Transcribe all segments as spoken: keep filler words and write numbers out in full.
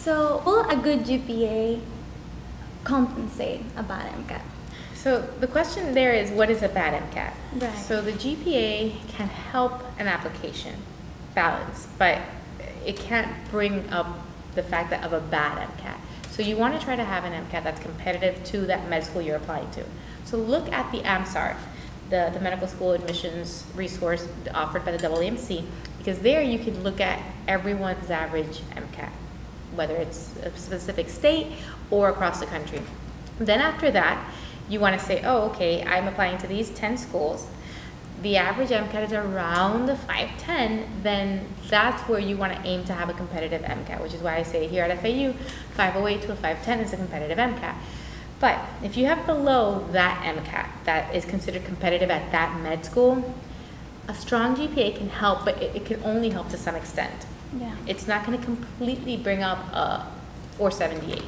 So will a good G P A compensate a bad MCAT? So the question there is, what is a bad MCAT? Right. So the G P A can help an application balance, but it can't bring up the fact that of a bad MCAT. So you want to try to have an MCAT that's competitive to that med school you're applying to. So look at the AMSAR, the, the medical school admissions resource offered by the W M C, because there you can look at everyone's average MCAT, whether it's a specific state or across the country. Then after that, you want to say, oh, okay, I'm applying to these ten schools. The average MCAT is around the five ten, then that's where you want to aim to have a competitive MCAT, which is why I say here at F A U, five oh eight to a five ten is a competitive MCAT. But if you have below that MCAT that is considered competitive at that med school, a strong G P A can help, but it, it can only help to some extent. Yeah. It's not going to completely bring up a four seventy-eight.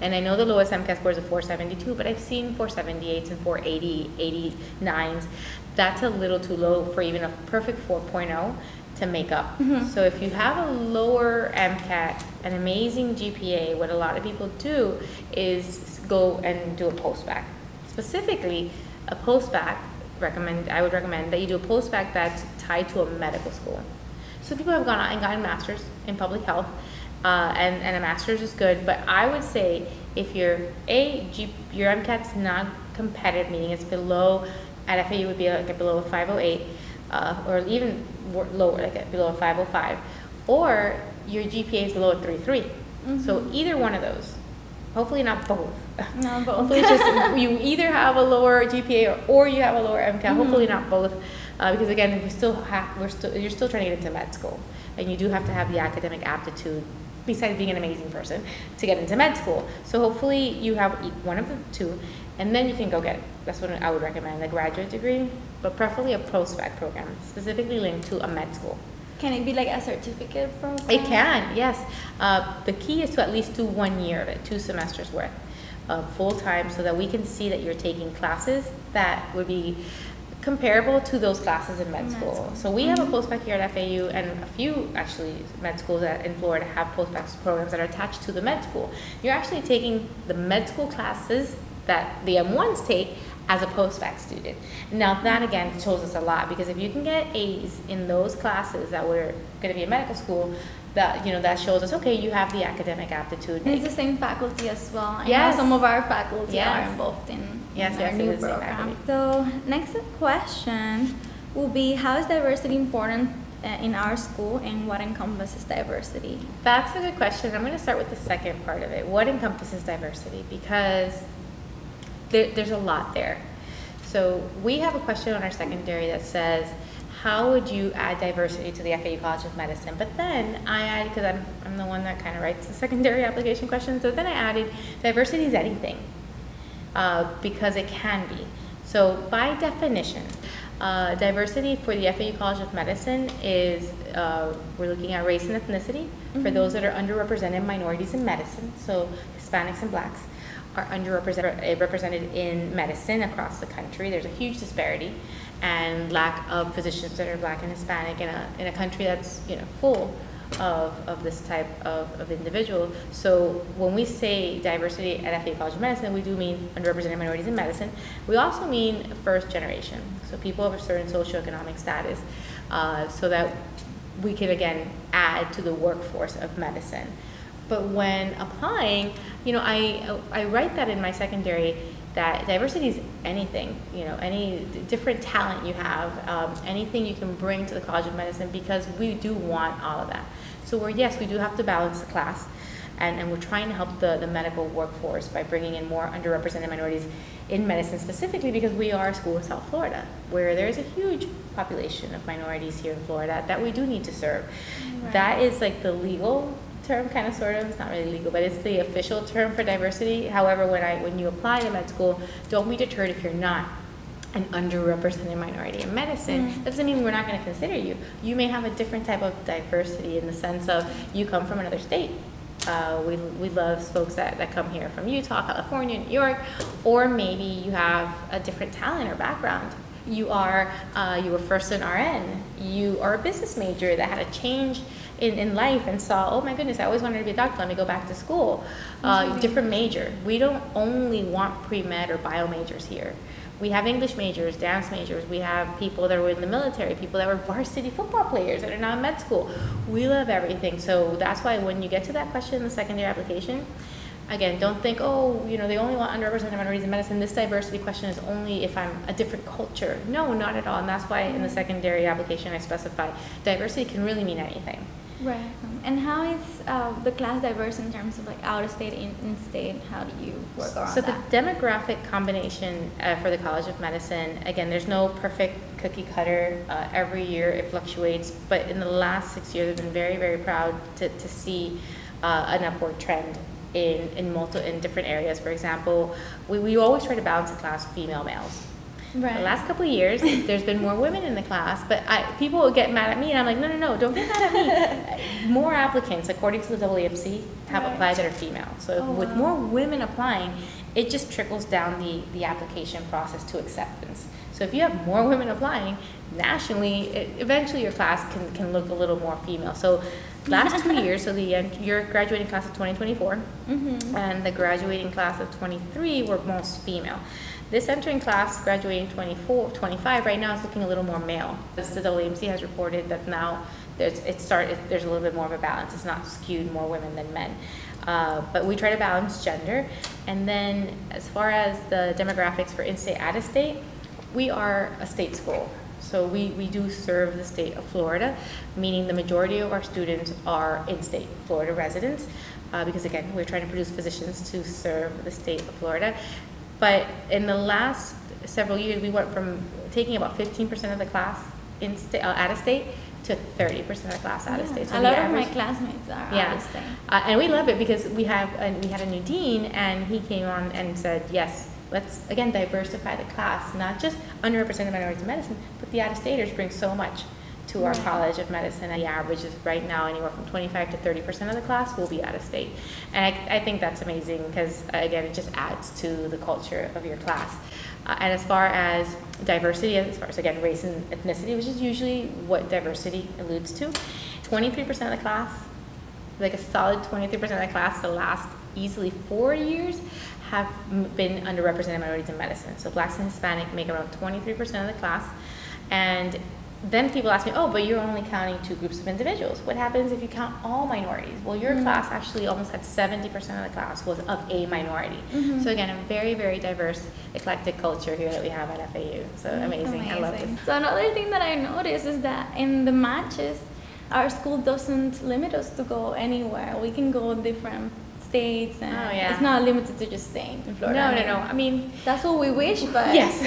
And I know the lowest MCAT score is a four seventy-two, but I've seen four seventy-eights and four eighty, eighty-nines. That's a little too low for even a perfect four point oh to make up. Mm-hmm. So if you have a lower MCAT, an amazing G P A, what a lot of people do is go and do a post-bac. Specifically, a post-bac, recommend, I would recommend that you do a post-bac that's tied to a medical school. So people have gone out and gotten masters in public health. Uh, and, and a master's is good, but I would say if your a G, your MCAT's not competitive, meaning it's below, at F A U would be like a below a five oh eight, uh, or even lower, like a below a five oh five, or your G P A is below a three three. Mm-hmm. So either one of those, hopefully not both. No, both. Hopefully just you either have a lower G P A or, or you have a lower MCAT. Mm-hmm. Hopefully not both, uh, because again, we still have we're still you're still trying to get into med school, and you do have to have the academic aptitude, besides being an amazing person, to get into med school. So hopefully you have one of the two, and then you can go get it. That's what I would recommend, a graduate degree, but preferably a post-bac program, specifically linked to a med school. Can it be like a certificate program? It can, yes. Uh, the key is to at least do one year of it, two semesters worth, uh, full-time, so that we can see that you're taking classes that would be comparable to those classes in med, med school. school. So we mm-hmm. have a post-bac here at F A U, and a few actually med schools that in Florida have post-bac programs that are attached to the med school. You're actually taking the med school classes that the M ones take as a post-bac student. Now that again shows us a lot, because if you can get A's in those classes that were going to be in medical school, that you know that shows us, okay, you have the academic aptitude. And it's the same faculty as well. I yes. know some of our faculty yes. are involved in yes, in our new program. So next question will be, how is diversity important uh, in our school, and what encompasses diversity? That's a good question. I'm going to start with the second part of it. What encompasses diversity? Because there, there's a lot there. So we have a question on our secondary that says, how would you add diversity to the F A U College of Medicine? But then I added, because I'm, I'm the one that kind of writes the secondary application questions, so then I added, diversity is anything, uh, because it can be. So by definition, uh, diversity for the F A U College of Medicine is, uh, we're looking at race and ethnicity, mm-hmm. for those that are underrepresented minorities in medicine, so Hispanics and blacks are underrepresented represented in medicine across the country. There's a huge disparity and lack of physicians that are black and Hispanic in a, in a country that's, you know, full of, of this type of, of individual. So when we say diversity at F A U College of Medicine, we do mean underrepresented minorities in medicine. We also mean first generation, so people of a certain socioeconomic status, uh, so that we can again add to the workforce of medicine. But when applying, you know, I, I write that in my secondary, that diversity is anything, you know, any different talent you have, um, anything you can bring to the College of Medicine, because we do want all of that. So we're, yes, we do have to balance the class, and, and we're trying to help the, the medical workforce by bringing in more underrepresented minorities in medicine, specifically because we are a school in South Florida, where there is a huge population of minorities here in Florida that we do need to serve. Right. That is like the legal term, kind of, sort of. It's not really legal, but it's the official term for diversity. However, when I when you apply to med school, don't be deterred if you're not an underrepresented minority in medicine. Mm. That doesn't mean we're not going to consider you. You may have a different type of diversity in the sense of you come from another state. Uh, we we love folks that, that come here from Utah, California, New York, or maybe you have a different talent or background. You are uh, you were first an R N. You are a business major that had a change in, in life and saw, oh my goodness, I always wanted to be a doctor. Let me go back to school. Uh, different major. We don't only want pre-med or bio majors here. We have English majors, dance majors. We have people that were in the military, people that were varsity football players that are now in med school. We love everything. So that's why when you get to that question in the secondary application, again, don't think, oh, you know, they only want underrepresented minorities in medicine. This diversity question is only if I'm a different culture. No, not at all. And that's why in the secondary application I specify diversity can really mean anything. Right. And how is uh, the class diverse in terms of like out of state, in, in state? How do you work on that? So the demographic combination uh, for the College of Medicine, again, there's no perfect cookie cutter. Uh, every year it fluctuates. But in the last six years, I've been very, very proud to, to see uh, an upward trend in, in, multi, in different areas. For example, we, we always try to balance the class female males. Right. The last couple of years, there's been more women in the class, but I, people get mad at me, and I'm like, no, no, no, don't get mad at me. More applicants, according to the W M C, have right. applied that are female. So oh, with wow. more women applying, it just trickles down the, the application process to acceptance. So if you have more women applying, nationally, it, eventually your class can, can look a little more female. So last two years, so the your graduating class of twenty twenty-four mm-hmm. and the graduating class of twenty-three were most female. This entering class, graduating twenty-four, twenty-five, right now is looking a little more male. This, the W M C has reported that now there's, it started, there's a little bit more of a balance. It's not skewed more women than men. Uh, but we try to balance gender. And then as far as the demographics for in-state, out-of-state, we are a state school. So we, we do serve the state of Florida, meaning the majority of our students are in-state Florida residents, uh, because again, we're trying to produce physicians to serve the state of Florida. But in the last several years, we went from taking about fifteen percent of the class in sta uh, out of state to thirty percent of the class out yeah. of state. So a lot average, of my classmates are yeah. out of state. Uh, and we love it because we have a, we had a new dean, and he came on and said, yes, let's, again, diversify the class, not just underrepresented minorities in medicine, but the out-of-staters bring so much to our right. College of Medicine. And the average is right now anywhere from twenty-five to thirty percent of the class will be out of state. And I, I think that's amazing because, again, it just adds to the culture of your class. Uh, and as far as diversity, as far as, again, race and ethnicity, which is usually what diversity alludes to, twenty-three percent of the class, like a solid twenty-three percent of the class the last easily four years have been underrepresented minorities in medicine. So blacks and Hispanic make around twenty-three percent of the class. And then people ask me, oh, but you're only counting two groups of individuals. What happens if you count all minorities? Well, your mm-hmm. class actually almost had seventy percent of the class was of a minority. Mm-hmm. So again, a very, very diverse, eclectic culture here that we have at F A U. So mm-hmm. amazing. amazing, I love this. So another thing that I noticed is that in the matches, our school doesn't limit us to go anywhere. We can go different states, and oh, yeah. it's not limited to just staying in Florida. No, no, no. I mean, that's what we wish, but yes,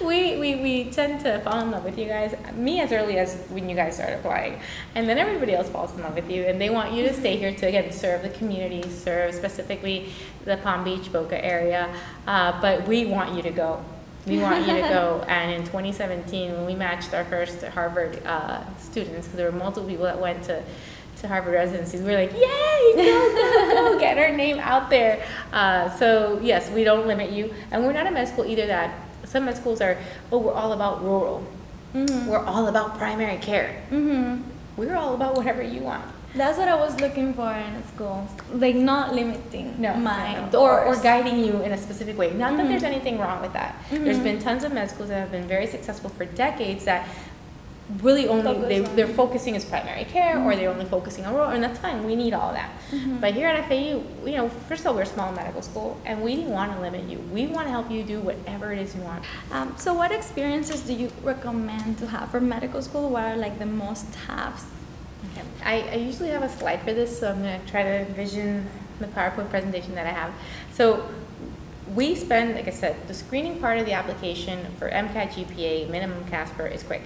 we, we we tend to fall in love with you guys. Me as early as when you guys start applying, and then everybody else falls in love with you, and they want you to stay here to again serve the community, serve specifically the Palm Beach, Boca area. Uh, but we want you to go. We want you to go. And in twenty seventeen, when we matched our first Harvard uh, students, because there were multiple people that went to. to Harvard residencies, we're like, yay, go, go, go, get our name out there. Uh, so yes, we don't limit you. And we're not a med school either that, some med schools are, oh, we're all about rural. Mm-hmm. We're all about primary care. Mm-hmm. We're all about whatever you want. That's what I was looking for in a school. Like not limiting no, my no. Or, or guiding you in a specific way. Not mm-hmm. that there's anything wrong with that. Mm-hmm. There's been tons of med schools that have been very successful for decades that really only they, they're focusing is primary care mm-hmm. or they're only focusing on rural, and that's fine, we need all that. Mm-hmm. But here at F A U, you know, first of all, we're a small medical school and we didn't want to limit you. We want to help you do whatever it is you want. Um, so what experiences do you recommend to have for medical school? What are like the must-haves? Okay. I, I usually have a slide for this, so I'm going to try to envision the PowerPoint presentation that I have. So we spend, like I said, the screening part of the application for MCAT, G P A, minimum CASPER is quick.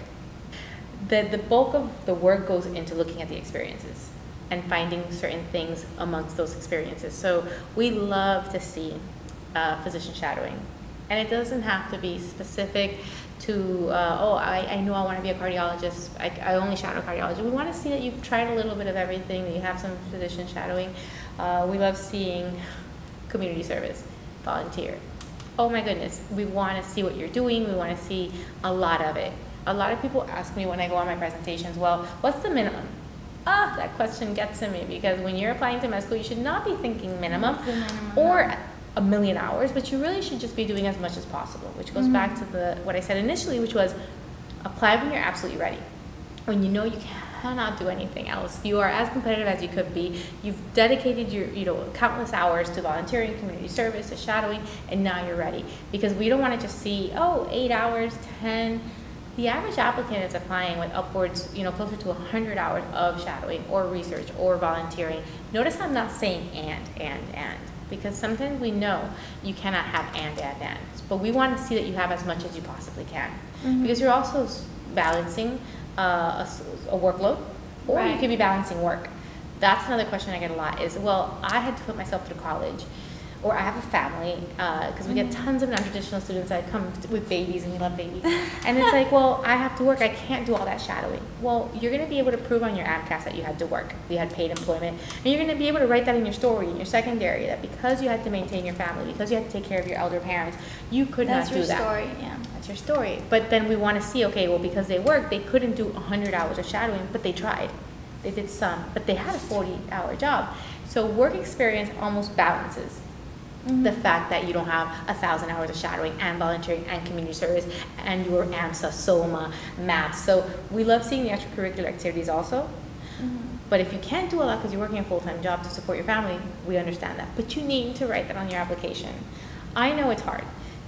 The, the bulk of the work goes into looking at the experiences and finding certain things amongst those experiences. So we love to see uh, physician shadowing. And it doesn't have to be specific to, uh, oh, I, I know I want to be a cardiologist. I, I only shadow cardiology. We want to see that you've tried a little bit of everything, that you have some physician shadowing. Uh, we love seeing community service, volunteer, oh my goodness, we want to see what you're doing, we want to see a lot of it. A lot of people ask me when I go on my presentations, well, what's the minimum? Ah, that question gets to me, because when you're applying to med school, you should not be thinking minimum, minimum or a million hours, but you really should just be doing as much as possible, which goes mm-hmm. back to the what I said initially, which was apply when you're absolutely ready. When you know you cannot do anything else, you are as competitive as you could be, you've dedicated your you know countless hours to volunteering, community service, to shadowing, and now you're ready. Because we don't want to just see, oh, eight hours, ten. The average applicant is applying with upwards, you know, closer to one hundred hours of shadowing or research or volunteering. Notice I'm not saying and, and, and, because sometimes we know you cannot have and, and, and. But we want to see that you have as much as you possibly can. Mm-hmm. Because you're also balancing uh, a, a workload, or right. you could be balancing work. That's another question I get a lot is, well, I had to put myself through college. Or I have a family, because uh, we get tons of non-traditional students that come with babies, and we love babies. And it's like, well, I have to work. I can't do all that shadowing. Well, you're going to be able to prove on your AMCAS that you had to work, you had paid employment. And you're going to be able to write that in your story, in your secondary, that because you had to maintain your family, because you had to take care of your elder parents, you could not do that. That's your story, yeah. That's your story. But then we want to see, okay, well, because they worked, they couldn't do one hundred hours of shadowing, but they tried. They did some, but they had a forty hour job. So work experience almost balances. Mm-hmm. The fact that you don't have a thousand hours of shadowing and volunteering and community service and your AMSA, SOMA, MAPS. So we love seeing the extracurricular activities also. Mm-hmm. But if you can't do a lot because you're working a full-time job to support your family, we understand that. But you need to write that on your application. I know it's hard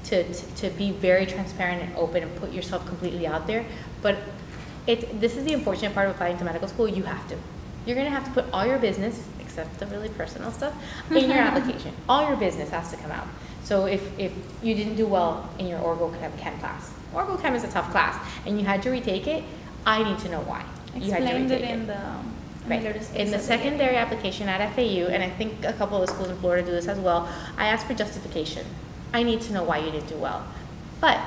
to, to, to be very transparent and open and put yourself completely out there. But it, this is the unfortunate part of applying to medical school. You have to. You're going to have to put all your business, except the really personal stuff, in your application. All your business has to come out. So if, if you didn't do well in your Orgo Chem class, Orgo Chem is a tough class, and you had to retake it, I need to know why. Explained you had to retake it in it. the... Right. In the secondary application at F A U, and I think a couple of schools in Florida do this as well, I asked for justification. I need to know why you didn't do well. But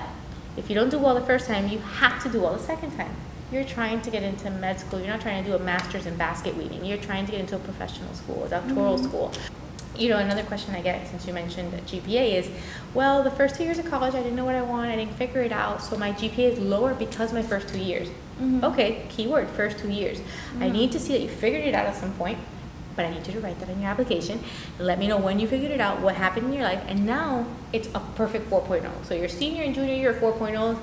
if you don't do well the first time, you have to do well the second time. You're trying to get into med school. You're not trying to do a master's in basket weaving. You're trying to get into a professional school, a doctoral mm-hmm. school. You know, another question I get, since you mentioned G P A, is, well, the first two years of college, I didn't know what I wanted. I didn't figure it out. So my G P A is lower because my first two years. Mm-hmm. Okay, keyword, first two years. Mm-hmm. I need to see that you figured it out at some point, but I need you to write that in your application. Let me know when you figured it out, what happened in your life. And now it's a perfect four point oh. So your senior and junior year four point oh.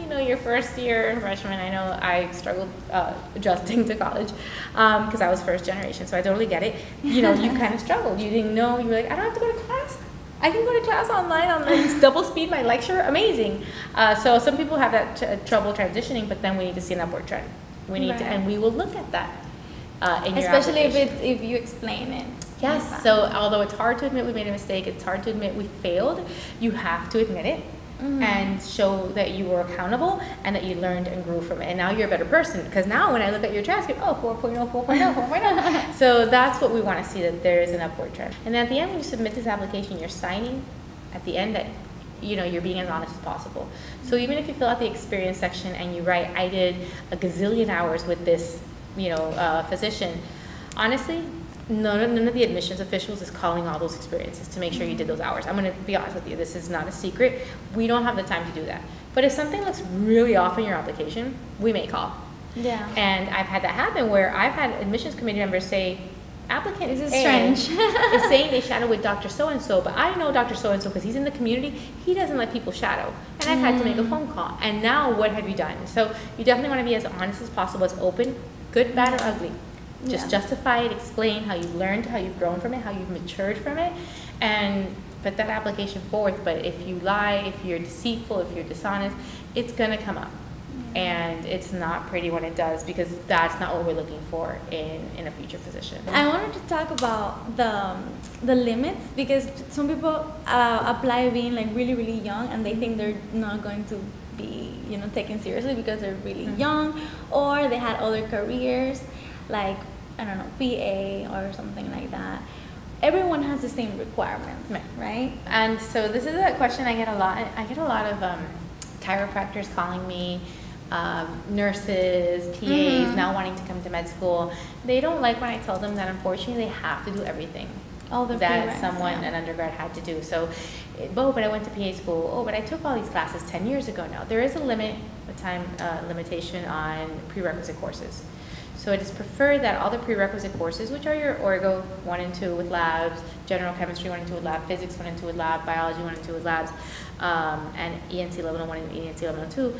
You know, your first year freshman, I know I struggled uh, adjusting to college because um, I was first generation, so I totally get it. You know, you kind of struggled. You didn't know. You were like, I don't have to go to class. I can go to class online. Online, double speed my lecture. Amazing. Uh, so some people have that t trouble transitioning, but then we need to see an upward trend. We need right. to, and we will look at that. Uh, in Especially your if it, if you explain it. Yes. Like so although it's hard to admit we made a mistake, it's hard to admit we failed. You have to admit it. Mm-hmm. And show that you were accountable and that you learned and grew from it. And now you're a better person, because now when I look at your transcript, oh, four point oh, four point oh, four point oh. So that's what we want to see, that there is an upward trend. And at the end, when you submit this application, you're signing at the end that you know, you're being as honest as possible. So even if you fill out the experience section and you write, I did a gazillion hours with this you know, uh, physician, honestly, None, none of the admissions officials is calling all those experiences to make sure you did those hours. I'm going to be honest with you. This is not a secret. We don't have the time to do that. But if something looks really off in your application, we may call. Yeah. And I've had that happen where I've had admissions committee members say, applicant is strange. is saying they shadow with Doctor So-and-so, but I know Doctor So-and-so because he's in the community. He doesn't let people shadow. And I've had mm. to make a phone call. And now what have you done? So you definitely want to be as honest as possible, as open, good, bad, or ugly. Just yeah. justify it, explain how you've learned, how you've grown from it, how you've matured from it, and put that application forth. But if you lie, if you're deceitful, if you're dishonest, it's going to come up. Mm-hmm. And it's not pretty when it does, because that's not what we're looking for in, in a future physician. I wanted to talk about the, the limits, because some people uh, apply being like really, really young, and they think they're not going to be you know, taken seriously because they're really mm-hmm. young, or they had other careers. Like, I don't know, P A or something like that. Everyone has the same requirements, right? right? And so this is a question I get a lot. I get a lot of um, chiropractors calling me, um, nurses, P As, mm-hmm. now wanting to come to med school. They don't like when I tell them that unfortunately they have to do everything. all the that someone, yeah. an undergrad had to do. So, oh, but I went to P A school. Oh, but I took all these classes ten years ago now. There is a limit, a time uh, limitation on prerequisite courses. So I just prefer that all the prerequisite courses, which are your Orgo one and two with labs, general chemistry one and two with lab, physics one and two with lab, biology one and two with labs, um, and E M T level one and E M T level two,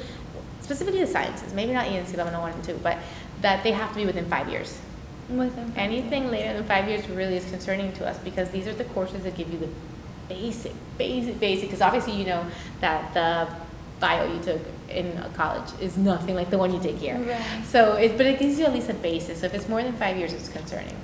specifically the sciences, maybe not E M T level one and two, but that they have to be within five years. Within five Anything years. later than five years really is concerning to us, because these are the courses that give you the basic, basic, basic, because obviously you know that the bio you took in college is nothing like the one you take here. Right. So, it, but it gives you at least a basis. So if it's more than five years, it's concerning.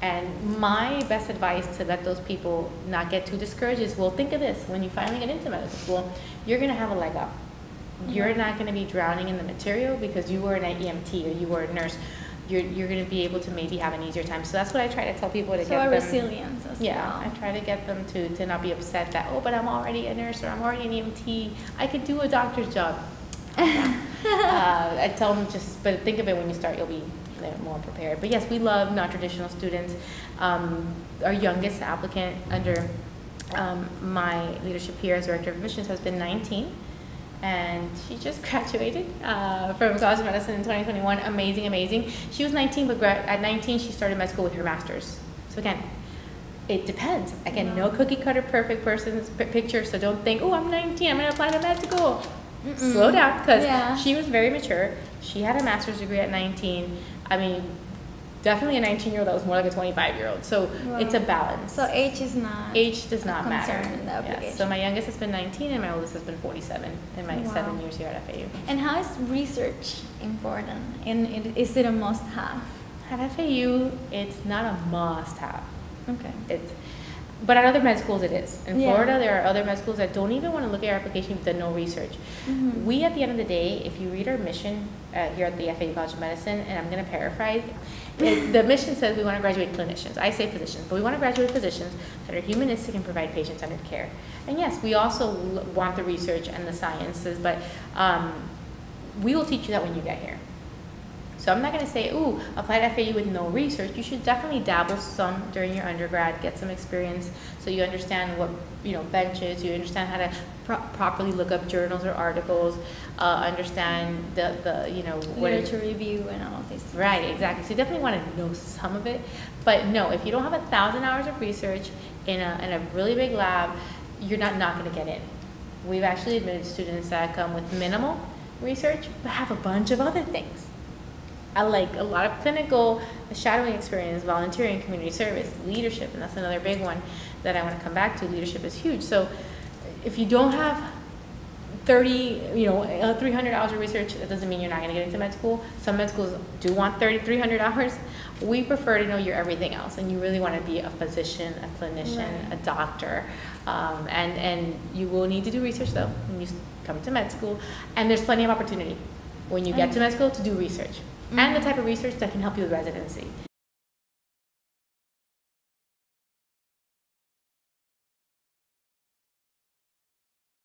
And my best advice to let those people not get too discouraged is, well, think of this. When you finally get into medical school, you're going to have a leg up. Mm-hmm. You're not going to be drowning in the material because you were an E M T or you were a nurse. You're, you're going to be able to maybe have an easier time. So that's what I try to tell people to so get them. So resilience as yeah, well. I try to get them to, to not be upset that, oh, but I'm already a nurse or I'm already an E M T. I could do a doctor's job. Oh, yeah. uh, I tell them just, but think of it when you start, you'll be more prepared. But yes, we love non-traditional students. Um, our youngest applicant under um, my leadership here as Director of Admissions has been nineteen. And she just graduated uh, from College of Medicine in twenty twenty-one. Amazing, amazing. She was nineteen, but at nineteen she started med school with her master's. So again, it depends. Again, yeah. no cookie cutter perfect person's picture. So don't think, oh, I'm nineteen, I'm gonna apply to med school. Mm-mm. Slow down, because yeah. she was very mature. She had a master's degree at nineteen. I mean, definitely a nineteen-year-old that was more like a twenty-five-year-old. So wow. it's a balance. So age is not age does not matter. In the yeah. So my youngest has been nineteen and my oldest has been forty-seven in my wow. seven years here at F A U. And how is research important? And it, is it a must-have? At F A U, it's not a must-have. Okay. It's, but at other med schools, it is. In yeah. Florida, there are other med schools that don't even want to look at your application with the no research. Mm-hmm. We, at the end of the day, if you read our mission uh, here at the F A U College of Medicine, and I'm going to paraphrase. It, the mission says we want to graduate clinicians. I say physicians, but we want to graduate physicians that are humanistic and provide patient-centered care. And yes, we also want the research and the sciences, but um, we will teach you that when you get here. So I'm not going to say, ooh, apply to F A U with no research. You should definitely dabble some during your undergrad, get some experience so you understand what you know bench is, you understand how to pro properly look up journals or articles, uh, understand the, the, you know, what literature review and all of these things. Right, exactly. So you definitely want to know some of it. But no, if you don't have a thousand hours of research in a, in a really big lab, you're not, not going to get in. We've actually admitted students that come with minimal research but have a bunch of other things. I like a lot of clinical shadowing experience, volunteering, community service, leadership, and that's another big one that I want to come back to. Leadership is huge. So if you don't have thirty, you know, three hundred hours of research, that doesn't mean you're not going to get into med school. Some med schools do want thirty, three hundred hours. We prefer to know you're everything else, and you really want to be a physician, a clinician, right. a doctor, um, and, and you will need to do research, though, when you come to med school. And there's plenty of opportunity when you get to med school to do research. Mm-hmm. And the type of research that can help you with residency.